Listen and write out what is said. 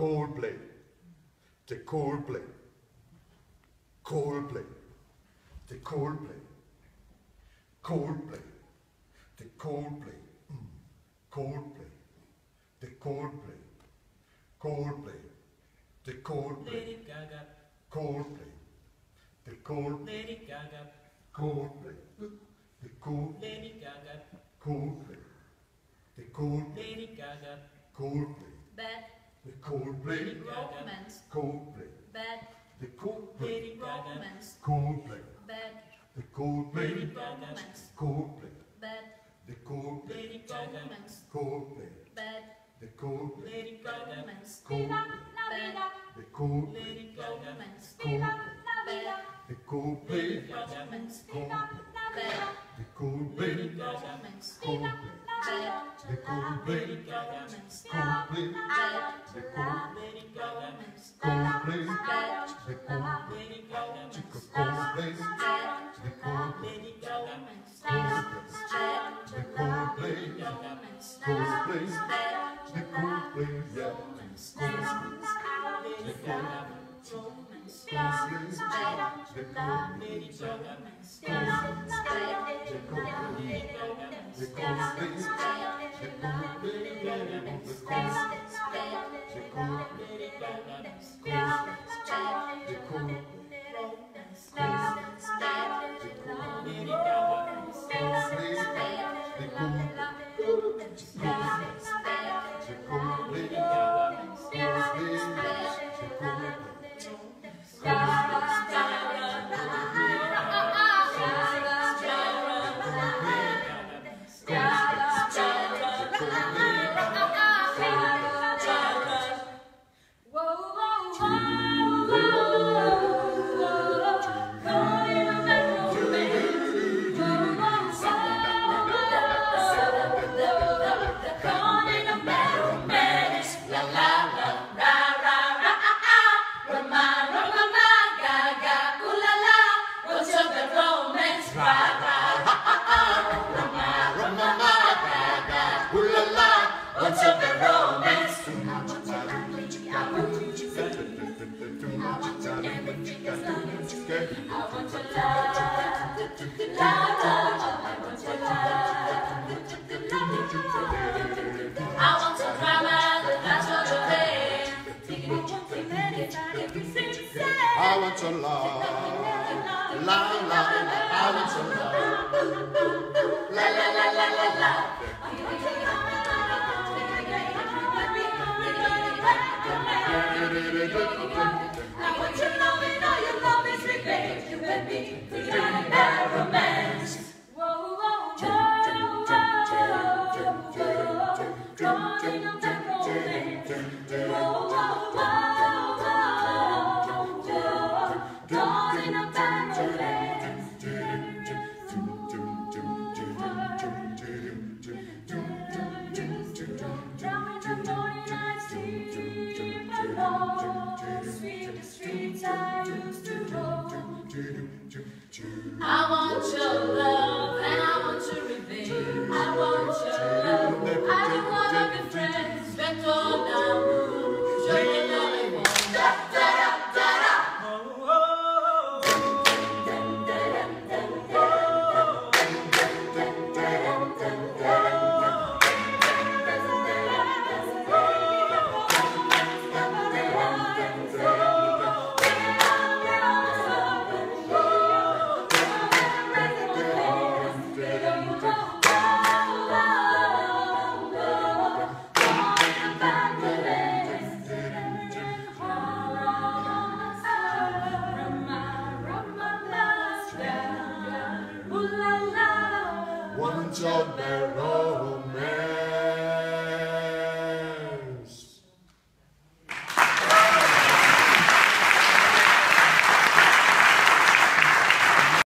Coldplay, the Coldplay, Coldplay, the Coldplay, Coldplay, the Coldplay, Coldplay, the Coldplay, Coldplay, the Coldplay, Coldplay, the Coldplay, Coldplay, the Coldplay, Coldplay, the Coldplay, Coldplay, Bad, the Coldplay, Romance, Coldplay, Bad, the Coldplay, Romance, Coldplay, Bad, the Coldplay, Romance, Coldplay, Bad, the Coldplay, Romance, Coldplay, Bad, the Coldplay, Romance, Coldplay, Bad, the Coldplay, Romance, Coldplay, Bad, the Coldplay, Romance, Coldplay, Bad, the Coldplay, Romance, Coldplay, the Coldplay, Coldplay, the Coldplay, Coldplay, the Coldplay, Chico Coldplay, the Coldplay, the Coldplay, Coldplay, the Coldplay, yeah, the Coldplay, the Coldplay, the Coldplay,